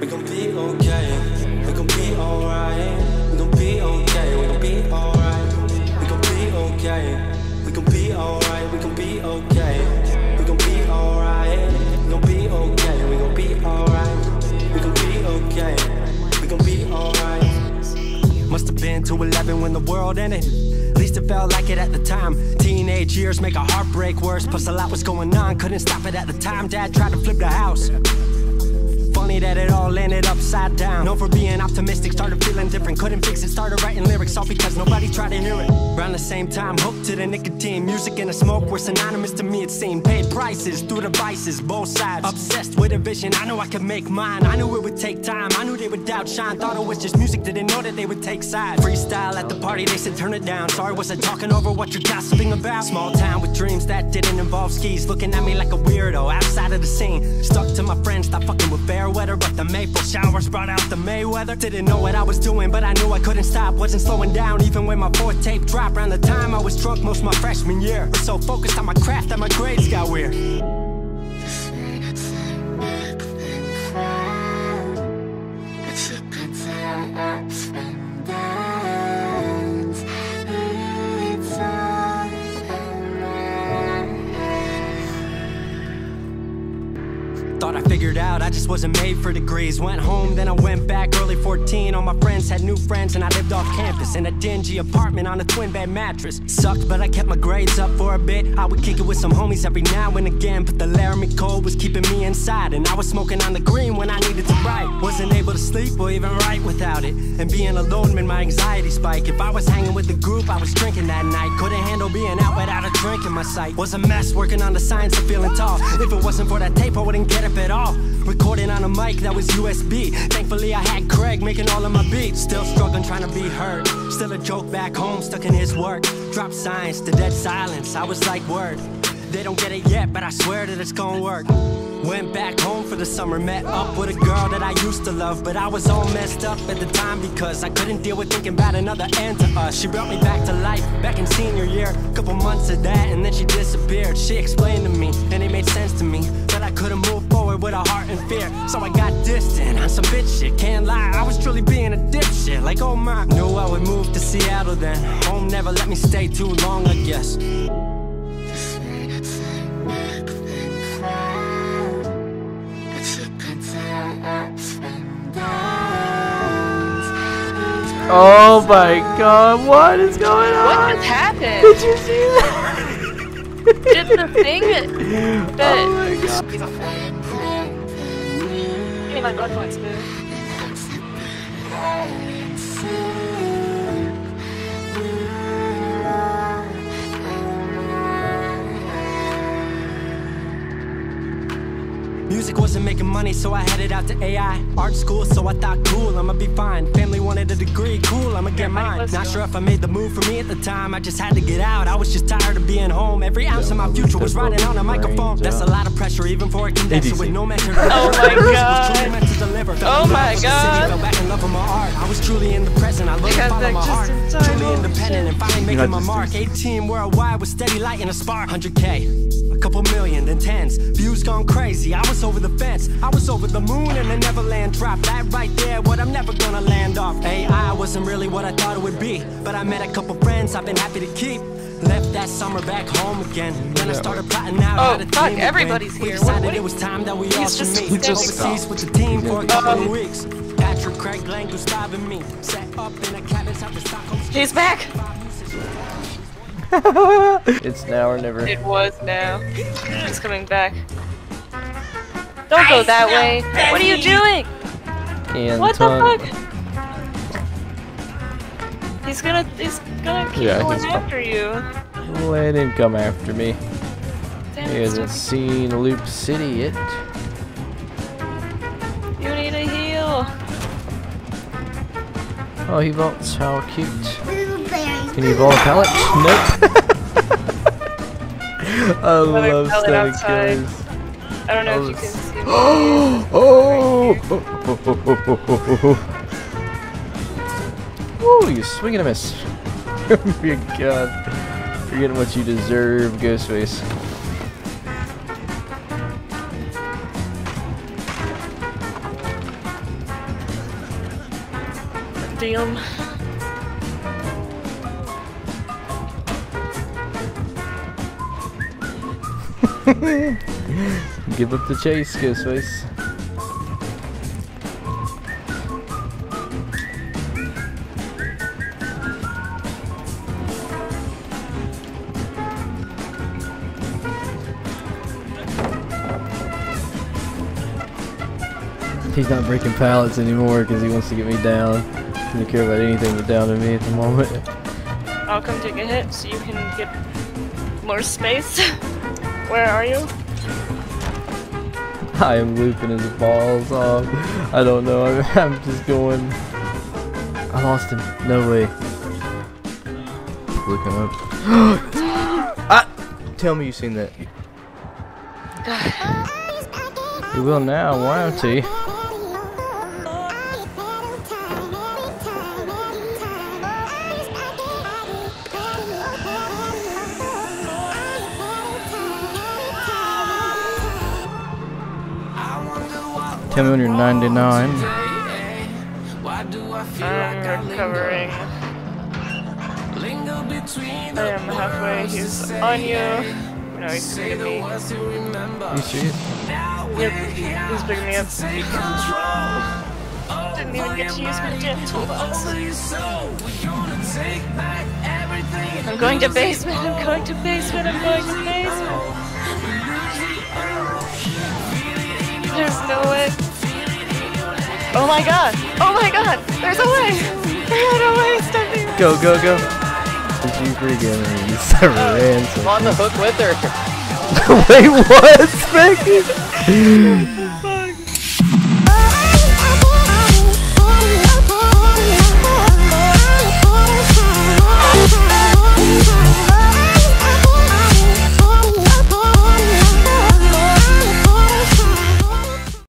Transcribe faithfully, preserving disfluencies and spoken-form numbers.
We gon' be okay, we gon' be alright. We gon' be okay, we gon' be alright. We gon' be okay, we gon' be alright. We gon' be okay, we gon' be alright. We gon' be okay, we gon' be alright. We gon' be okay, we gon' be alright. Must have been two eleven when the world ended. At least it felt like it at the time. Teenage years make a heartbreak worse. Plus a lot was going on, couldn't stop it at the time. Dad tried to flip the house. Funny that it all ended upside down. Known for being optimistic, started feeling different. Couldn't fix it, started writing lyrics, all because nobody tried to hear it. Around the same time, hooked to the nicotine. Music and the smoke were synonymous to me, it seemed. Paid prices through the vices, both sides. Obsessed with a vision, I knew I could make mine. I knew it would take time, I knew they would outshine. Thought it was just music, didn't know that they would take sides. Freestyle at the party, they said turn it down. Sorry, was I talking over what you're gossiping about? Small town with dreams that didn't involve skis. Looking at me like a weirdo, outside of the scene. Stuck to my friends, stop fucking with fair weather. But the maple showers brought out the Mayweather. Didn't know what I was doing, but I knew I couldn't stop. Wasn't slowing down, even when my fourth tape dropped. Around the time I was drunk most of my freshman year. So focused on my craft that my grades got weird. Thought I figured out, I just wasn't made for degrees. Went home, then I went back early fourteen. All my friends had new friends and I lived off campus in a dingy apartment on a twin bed mattress. Sucked, but I kept my grades up for a bit. I would kick it with some homies every now and again, but the Laramie cold was keeping me inside. And I was smoking on the green when I needed to write. Wasn't able to sleep or even write without it. And being alone made my anxiety spike. If I was hanging with the group, I was drinking that night. Couldn't handle being out without a drink in my sight. Was a mess working on the science of feeling tall. If it wasn't for that tape, I wouldn't get it at all. Recording on a mic that was U S B. Thankfully I had Craig making all of my beats. Still struggling trying to be heard. Still a joke back home, stuck in his work. Drop science to dead silence, I was like word. They don't get it yet, but I swear that it's gonna work. Went back home for the summer, met up with a girl that I used to love. But I was all messed up at the time because I couldn't deal with thinking about another end to us. She brought me back to life, back in senior year. Couple months of that and then she disappeared. She explained to me, and it made sense to me, that I couldn't move forward with a heart in fear. So I got distant on some bitch shit, can't lie, I was truly being a dipshit. Like oh my, knew I would move to Seattle then. Home never let me stay too long, I guess. Oh my god, what is going on? What just happened? Did you see that? Did the thing that... that oh my god. Give me my blood points, boo. Music wasn't making money, so I headed out to A I. Art school, so I thought, cool, I'ma be fine. Family wanted a degree, cool, I'ma get mine. Not sure if I made the move for me at the time, I just had to get out. I was just tired of being home. Every ounce of my future was riding on a microphone. That's a lot of pressure, even for a condenser with no measure. Oh my god. Oh my god. I was truly in the present, I love to follow my heart. Truly independent and finally making my mark. eighteen worldwide with steady light and a spark. one hundred K, a couple million, then tens. Views gone crazy, I was over the fence, I was over the moon and the Neverland dropped. That right there, what I'm never gonna land off. A I wasn't really what I thought it would be, but I met a couple friends I've been happy to keep. Left that summer back home again. Then I started plotting out how to team again. Oh fuck, everybody's here. We decided it was time that we all should meet overseas with the team for a couple of weeks. Patrick, Craig, Lang, Gustav and me set up in a cabin south of Stockholm. He's back. It's now or never. It was now. He's coming back. Don't go that way. Ready. What are you doing? Anton. What the fuck? He's gonna, he's gonna keep yeah, going after fine. You. Let him come after me. Damn, he hasn't seen Loop City yet. You need a heal. Oh, he vaults. How cute. Can you vault a pallet? Nope. I love static killers. I don't know I if you can see me. Oh! Oh! Oh! Oh! Oh! Oh! Oh! Oh! Ooh, you swing and a miss. Oh my god. You're getting what you deserve, Ghostface. damn. Give up the chase, Ghostface. He's not breaking pallets anymore because he wants to get me down. He doesn't care about anything but downing me at the moment. I'll come take a hit so you can get more space. Where are you? I am looping his balls off. I don't know. I'm, I'm just going. I lost him. No way. Looking up. Ah! Tell me you've seen that. You will now, won't you? Tell me when you're ninety-nine. I'm recovering. I am halfway. He's on you. No, he's bigger than me. You see it? Yep, he's bigger than me up. Didn't even get to use my damn toolbox. I'm going to basement. I'm going to basement. I'm going to basement. There's no way. Oh my god! Oh my god! There's a way! There's a way, Stephanie! Go, go, go! Did you forgive me? You never ran. I'm on the hook with her! Wait, what, Becky?